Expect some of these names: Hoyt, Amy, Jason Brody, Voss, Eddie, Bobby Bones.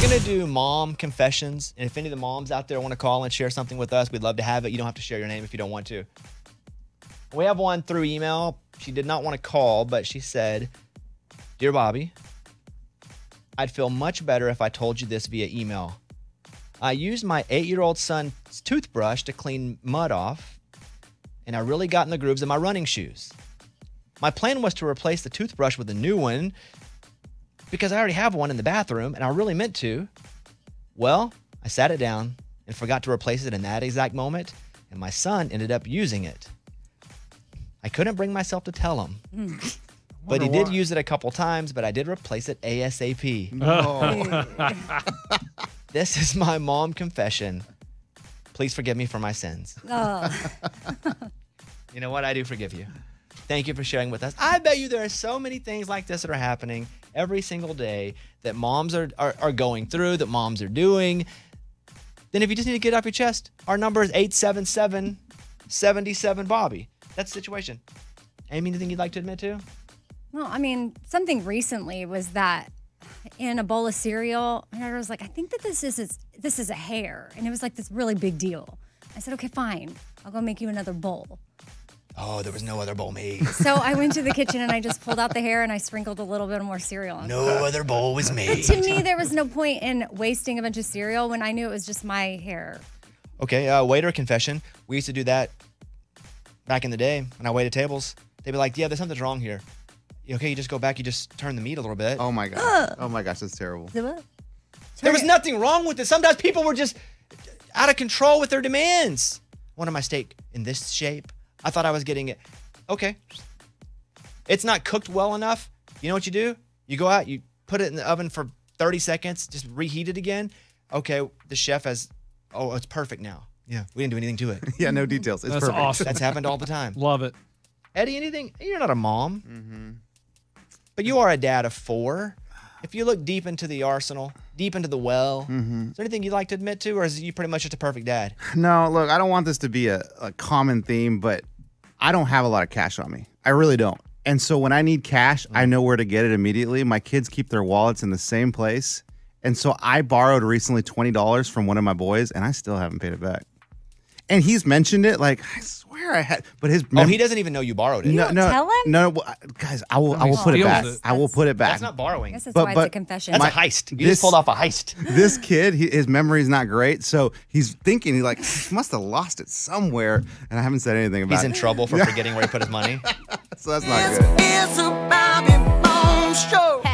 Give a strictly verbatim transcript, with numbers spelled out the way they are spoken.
We're gonna do mom confessions, and if any of the moms out there want to call and share something with us, we'd love to have it. You don't have to share your name if you don't want to. We have one through email. She did not want to call, but she said, "Dear Bobby, I'd feel much better if I told you this via email. I used my eight-year-old son's toothbrush to clean mud off, and I really got in the grooves of my running shoes. My plan was to replace the toothbrush with a new one because I already have one in the bathroom, and I really meant to. Well, I sat it down and forgot to replace it in that exact moment, and my son ended up using it. I couldn't bring myself to tell him. Mm. But he did why. use it a couple times, but I did replace it ASAP. No. This is my mom confession. Please forgive me for my sins." Oh. You know what? I do forgive you. Thank you for sharing with us. I bet you there are so many things like this that are happening every single day that moms are, are, are going through, that moms are doing. Then if you just need to get off your chest, our number is eight seven seven, seven seven, Bobby. That's the situation. Amy, anything you'd like to admit to? Well, I mean, something recently was that in a bowl of cereal, and I was like, I think that this is this is a hair. And it was like this really big deal. I said, okay, fine. I'll go make you another bowl. Oh, there was no other bowl made. So I went to the kitchen and I just pulled out the hair and I sprinkled a little bit more cereal on it. No other bowl was made. But to me, there was no point in wasting a bunch of cereal when I knew it was just my hair. Okay, uh, waiter confession. We used to do that back in the day when I waited tables. They'd be like, yeah, there's something's wrong here. Okay, you just go back, you just turn the meat a little bit. Oh my gosh. Oh my gosh, that's terrible. There was nothing wrong with it. Sometimes people were just out of control with their demands. I wanted my steak in this shape. I thought I was getting it. Okay. It's not cooked well enough. You know what you do? You go out, you put it in the oven for thirty seconds, just reheat it again. Okay, the chef has, oh, it's perfect now. Yeah. We didn't do anything to it. Yeah, no details. It's that's perfect. Awesome. That's happened all the time. Love it. Eddie, anything? You're not a mom. Mm-hmm. But you are a dad of four. If you look deep into the arsenal, deep into the well, mm-hmm. is there anything you'd like to admit to, or is you pretty much just a perfect dad? No, look, I don't want this to be a, a common theme, but I don't have a lot of cash on me. I really don't. And so when I need cash, mm-hmm. I know where to get it immediately. My kids keep their wallets in the same place. And so I borrowed recently twenty dollars from one of my boys, and I still haven't paid it back. And he's mentioned it, like, I swear I had, but his. Oh, he doesn't even know you borrowed it. You no, don't no, tell him? No, no, guys, I will, I will put it back. It. I will put it back. That's not borrowing. This is but, why but it's a confession. That's my, a heist. You this, just pulled off a heist. This kid, he, his memory's not great, so he's thinking, he's like, he must have lost it somewhere, and I haven't said anything about he's it. He's in trouble for forgetting where he put his money. So that's not good. It's a Bobby Bones show.